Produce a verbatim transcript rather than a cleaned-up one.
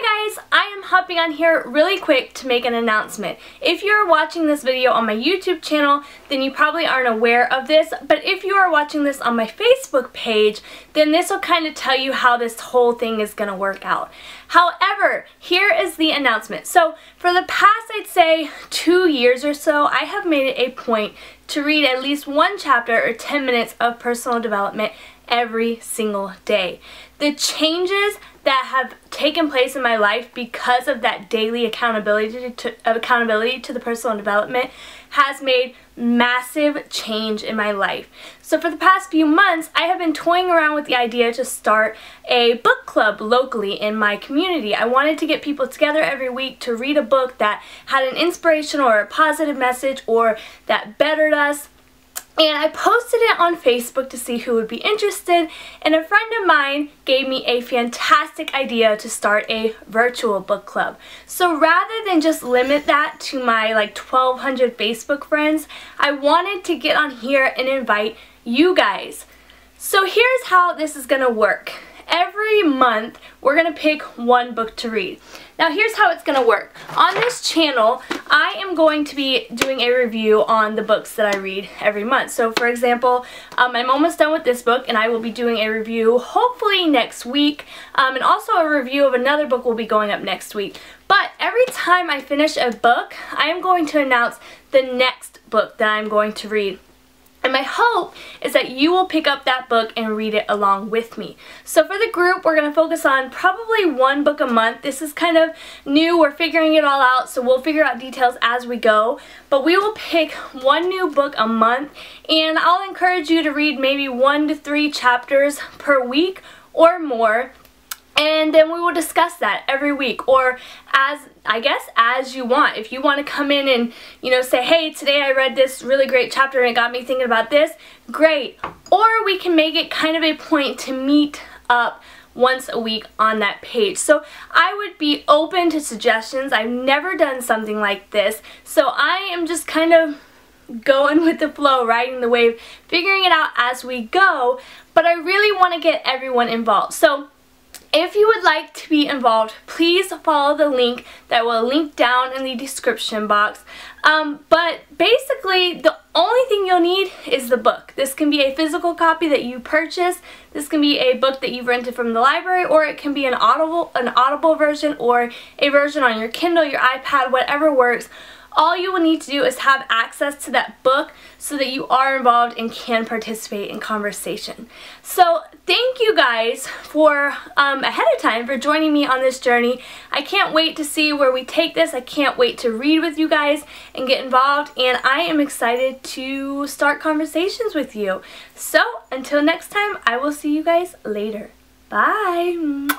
Hi guys, I am hopping on here really quick to make an announcement. If you're watching this video on my YouTube channel, then you probably aren't aware of this, but if you are watching this on my Facebook page, then this will kind of tell you how this whole thing is going to work out. However, here is the announcement. So for the past, I'd say, two years or so, I have made it a point to read at least one chapter or ten minutes of personal development every single day. The changes that have taken place in my life because of that daily accountability to, accountability to the personal development has made massive change in my life. So for the past few months, I have been toying around with the idea to start a book club locally in my community. I wanted to get people together every week to read a book that had an inspirational or a positive message or that bettered us. And I posted it on Facebook to see who would be interested, and a friend of mine gave me a fantastic idea to start a virtual book club. So rather than just limit that to my like twelve hundred Facebook friends, I wanted to get on here and invite you guys. So here's how this is gonna work. Every month, we're gonna pick one book to read. Now here's how it's gonna work. On this channel, I am going to be doing a review on the books that I read every month. So for example, um, I'm almost done with this book and I will be doing a review hopefully next week. Um, and also a review of another book will be going up next week. But every time I finish a book, I am going to announce the next book that I'm going to read. And my hope is that you will pick up that book and read it along with me. So for the group, we're going to focus on probably one book a month. This is kind of new. We're figuring it all out, so we'll figure out details as we go. But we will pick one new book a month, and I'll encourage you to read maybe one to three chapters per week or more. And then we will discuss that every week, or as, I guess, as you want. If you want to come in and, you know, say, hey, today I read this really great chapter and it got me thinking about this, great. Or we can make it kind of a point to meet up once a week on that page. So I would be open to suggestions. I've never done something like this, so I am just kind of going with the flow, riding the wave, figuring it out as we go, but I really want to get everyone involved. So if you would like to be involved, please follow the link that will link down in the description box. Um, but basically, the only thing you'll need is the book. This can be a physical copy that you purchase. This can be a book that you've rented from the library, or it can be an audible, an audible version, or a version on your Kindle, your iPad, whatever works. All you will need to do is have access to that book so that you are involved and can participate in conversation. So thank you guys for um, ahead of time for joining me on this journey. I can't wait to see where we take this. I can't wait to read with you guys and get involved, and I am excited to start conversations with you. So until next time, I will see you guys later. Bye!